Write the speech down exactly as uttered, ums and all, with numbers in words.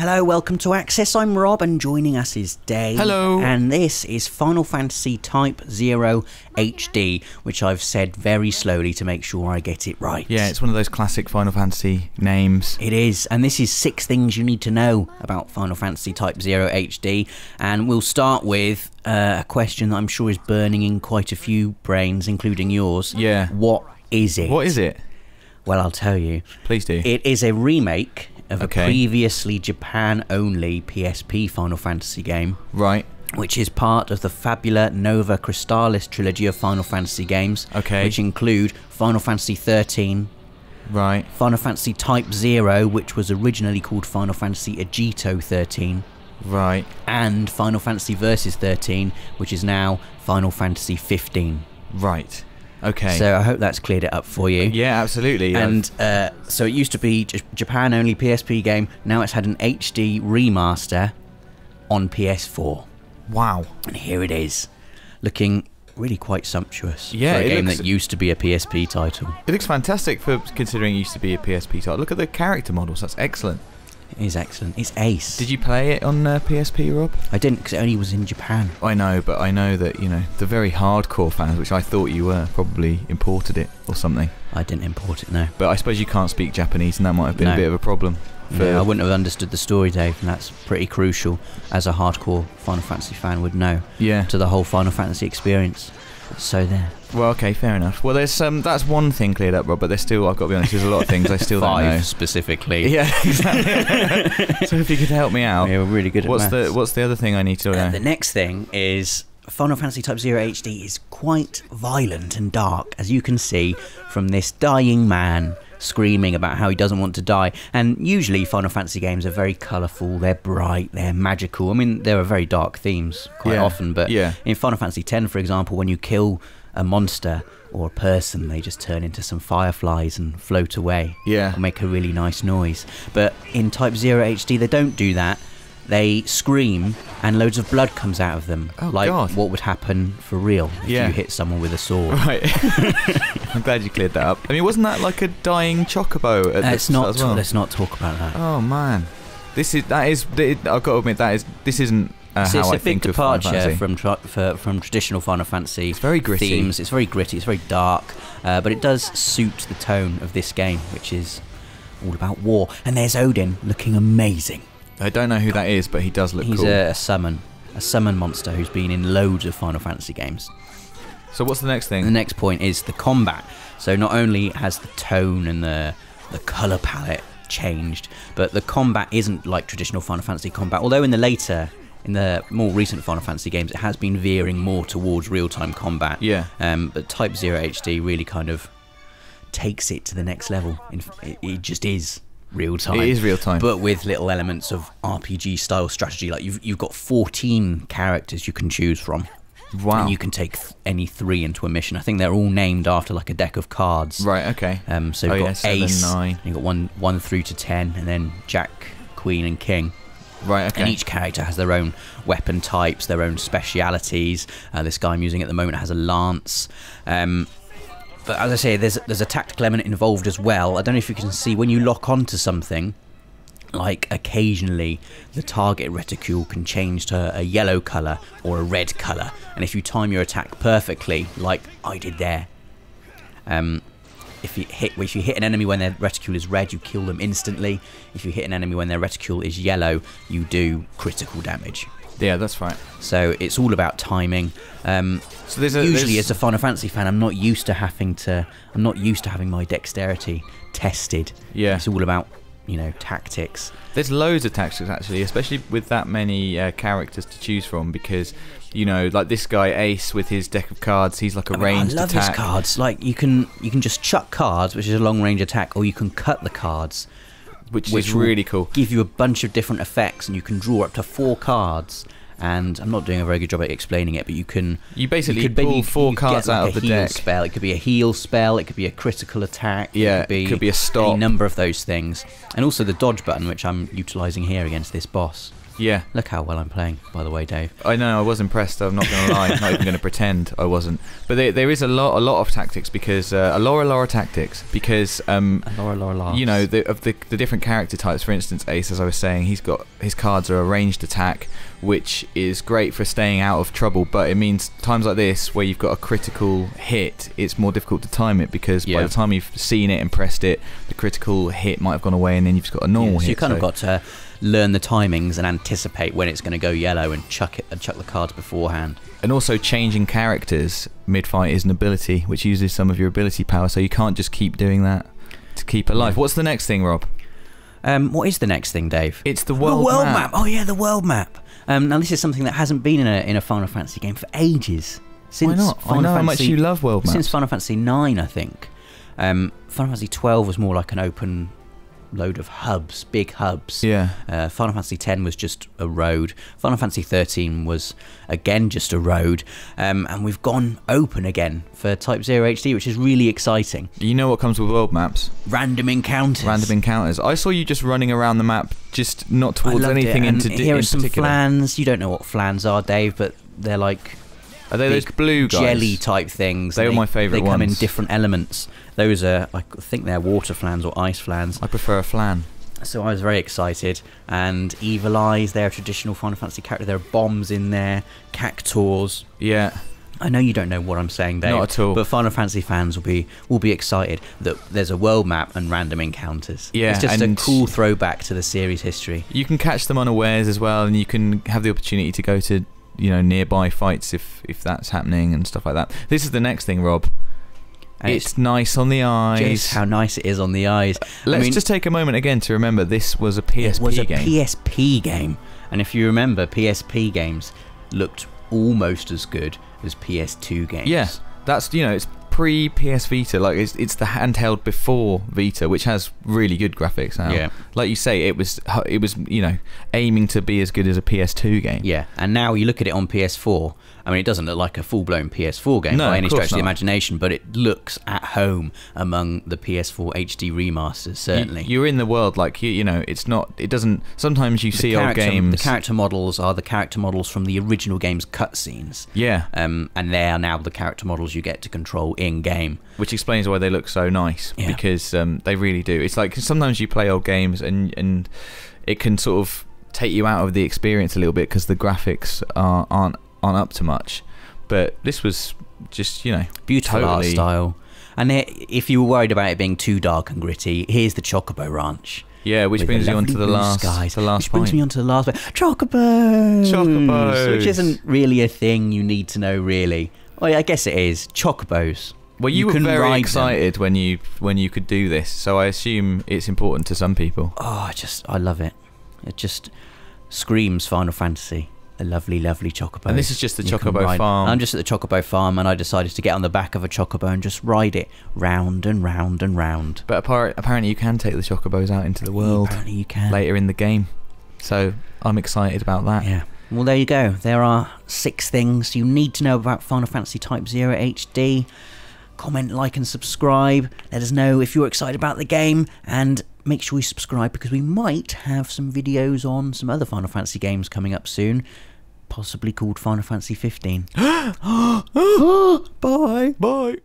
Hello, welcome to Access, I'm Rob, and joining us is Dave. Hello. And this is Final Fantasy Type zero H D, which I've said very slowly to make sure I get it right. Yeah, it's one of those classic Final Fantasy names. It is, and this is six things you need to know about Final Fantasy Type zero H D, and we'll start with uh, a question that I'm sure is burning in quite a few brains, including yours. Yeah. What is it? What is it? Well, I'll tell you. Please do. It is a remake of okay. a previously Japan-only P S P Final Fantasy game. Right. Which is part of the Fabula Nova Crystalis trilogy of Final Fantasy games. Okay. Which include Final Fantasy thirteen. Right. Final Fantasy Type zero, which was originally called Final Fantasy Agito thirteen. Right. And Final Fantasy Versus thirteen, which is now Final Fantasy fifteen. Right. Okay. So I hope that's cleared it up for you. Yeah, absolutely. And uh, so it used to be just Japan-only P S P game. Now it's had an H D remaster on P S four. Wow. And here it is, looking really quite sumptuous. Yeah, for a game looks, that used to be a P S P title. It looks fantastic for considering it used to be a P S P title. Look at the character models. That's excellent. It is excellent. It's Ace. Did you play it on uh, P S P, Rob? I didn't, because it only was in Japan. I know, but I know that, you know, the very hardcore fans, which I thought you were, probably imported it or something. I didn't import it, no. But I suppose you can't speak Japanese, and that might have been no. a bit of a problem. For yeah, I wouldn't have understood the story, Dave, and that's pretty crucial, as a hardcore Final Fantasy fan would know, yeah. to the whole Final Fantasy experience. So there. Well, okay, fair enough. Well, there's um, that's one thing cleared up, Rob. But there's still, I've got to be honest, there's a lot of things I still Five don't know specifically. Yeah, exactly. So if you could help me out, yeah, we're really good. What's at maths. the What's the other thing I need to know? Uh, the next thing is Final Fantasy Type zero H D is quite violent and dark, as you can see from this dying man screaming about how he doesn't want to die. And usually Final Fantasy games are very colourful, they're bright, they're magical. I mean, there are very dark themes quite yeah. often, but yeah. in Final Fantasy X, for example, when you kill a monster or a person, they just turn into some fireflies and float away. Yeah. Or make a really nice noise. But in Type zero H D, they don't do that. They scream and loads of blood comes out of them. Oh, like God. What would happen for real if yeah. you hit someone with a sword. Right. I'm glad you cleared that up. I mean, wasn't that like a dying Chocobo? At let's, not well? let's not talk about that. Oh, man. This is, that is, it, I've got to admit, that is, this isn't uh, so how I think of Final Fantasy. It's a big departure from, for, from traditional Final Fantasy it's very gritty. themes. It's very gritty, it's very dark, uh, but it does suit the tone of this game, which is all about war. And there's Odin looking amazing. I don't know who that is, but he does look He's cool. He's a, a summon. A summon monster who's been in loads of Final Fantasy games. So what's the next thing? The next point is the combat. So not only has the tone and the, the colour palette changed, but the combat isn't like traditional Final Fantasy combat, although in the later, in the more recent Final Fantasy games, it has been veering more towards real-time combat. Yeah. Um, but Type zero H D really kind of takes it to the next level. It, it just is. Real time. It is real time, but with little elements of R P G style strategy. Like you've you've got fourteen characters you can choose from. Wow! And you can take th any three into a mission. I think they're all named after like a deck of cards. Right. Okay. Um. So you've oh, got yeah, Ace, seven, nine. You've got one one through to ten, and then Jack, Queen, and King. Right. Okay. And each character has their own weapon types, their own specialities. Uh, this guy I'm using at the moment has a lance. Um. But as I say, there's there's a tactical element involved as well. I don't know if you can see, when you lock onto something, like occasionally the target reticule can change to a yellow colour or a red colour. And if you time your attack perfectly, like I did there, um, if you hit if you hit an enemy when their reticule is red, you kill them instantly. If you hit an enemy when their reticule is yellow, you do critical damage. Yeah, that's right. So it's all about timing. Um, so there's a, usually, there's... as a Final Fantasy fan, I'm not used to having to. I'm not used to having my dexterity tested. Yeah, it's all about, you know, tactics. There's loads of tactics actually, especially with that many uh, characters to choose from, because, you know, like this guy Ace with his deck of cards, he's like a I mean, ranged attack. I love attack. his cards. Like you can you can just chuck cards, which is a long range attack, or you can cut the cards. Which, which is really cool. Give you a bunch of different effects, and you can draw up to four cards. And I'm not doing a very good job at explaining it, but you can. You basically you pull you, four you cards like out of the deck. Spell. It could be a heal spell. It could be a critical attack. Yeah, it could be, it could be a stop. A number of those things, and also the dodge button, which I'm utilising here against this boss. Yeah. Look how well I'm playing, by the way, Dave. I know, I was impressed. I'm not going to lie. I'm not even going to pretend I wasn't. But they, there is a lot, a lot of tactics because uh, a lot, a lot of tactics because um, a lot, a lot, a lot. You know, the, of the the different character types. For instance, Ace, as I was saying, he's got his cards are a ranged attack, which is great for staying out of trouble. But it means times like this where you've got a critical hit, it's more difficult to time it because yeah. by the time you've seen it and pressed it, the critical hit might have gone away, and then you've just got a normal yeah, so hit. You kind so. of got to learn the timings and anticipate when it's going to go yellow and chuck it and chuck the cards beforehand. And also changing characters mid-fight is an ability which uses some of your ability power, so you can't just keep doing that to keep alive. What's the next thing, Rob? Um, what is the next thing, Dave? It's the world, the world map. map. Oh yeah, the world map. Um, now this is something that hasn't been in a, in a Final Fantasy game for ages. Since Why not? Final I know Fantasy, how much you love world maps. Since Final Fantasy nine, I think. Um, Final Fantasy twelve was more like an open load of hubs, big hubs. Yeah. Uh, Final Fantasy ten was just a road. Final Fantasy thirteen was again just a road, um, and we've gone open again for Type zero H D, which is really exciting. You know what comes with world maps? Random encounters. Random encounters. I saw you just running around the map, just not towards anything in particular. Here are some flans. You don't know what flans are, Dave, but they're like. Are they those blue guys? Jelly type things. They were my favourite ones. They come in different elements. Those are, I think they're water flans or ice flans. I prefer a flan. So I was very excited. And Evil Eyes, they're a traditional Final Fantasy character. There are bombs in there, Cactuars. Yeah. I know you don't know what I'm saying, Dave. Not at all. But Final Fantasy fans will be will be excited that there's a world map and random encounters. Yeah, it's just a cool throwback to the series history. You can catch them unawares as well, and you can have the opportunity to go to, you know, nearby fights if if that's happening and stuff like that. This is the next thing, Rob. And it's, it's nice on the eyes. Just how nice it is on the eyes. Uh, let's I mean, just take a moment again to remember this was a P S P game. It was a game. P S P game. And if you remember, P S P games looked almost as good as P S two games. Yeah, that's, you know, it's pre-P S Vita. Like, it's, it's the handheld before Vita, which has really good graphics now. Yeah. Like you say, it was, it was, you know, aiming to be as good as a P S two game. Yeah, and now you look at it on P S four. I mean, it doesn't look like a full-blown P S four game no, by any stretch of the imagination, but it looks at home among the P S four H D remasters, certainly. You, you're in the world, like, you, you know, it's not, it doesn't, sometimes you the see old games. The character models are the character models from the original game's cutscenes. Yeah. Um, and they are now the character models you get to control in-game. Which explains why they look so nice, yeah. because um, they really do. It's like, sometimes you play old games and, and it can sort of take you out of the experience a little bit because the graphics are, aren't aren't up to much, but this was just, you know, beautiful totally art style. And it, if you were worried about it being too dark and gritty, here's the Chocobo Ranch. Yeah, which brings you on to the last, the last which point. brings me on to the last point. Chocobos! Chocobos! Which isn't really a thing you need to know, really. Well, I guess it is. Chocobos. Well, you, you were very excited them. when you when you could do this, so I assume it's important to some people. Oh, I just, I love it. It just screams Final Fantasy. A lovely, lovely chocobo. And this is just the you Chocobo farm. I'm just at the Chocobo farm, and I decided to get on the back of a chocobo and just ride it round and round and round. But apparently you can take the chocobos out into the world. Apparently you can. Later in the game. So I'm excited about that. Yeah. Well, there you go. There are six things you need to know about Final Fantasy Type zero H D. Comment, like and subscribe. Let us know if you're excited about the game, and make sure you subscribe because we might have some videos on some other Final Fantasy games coming up soon. Possibly called Final Fantasy fifteen. Bye. Bye.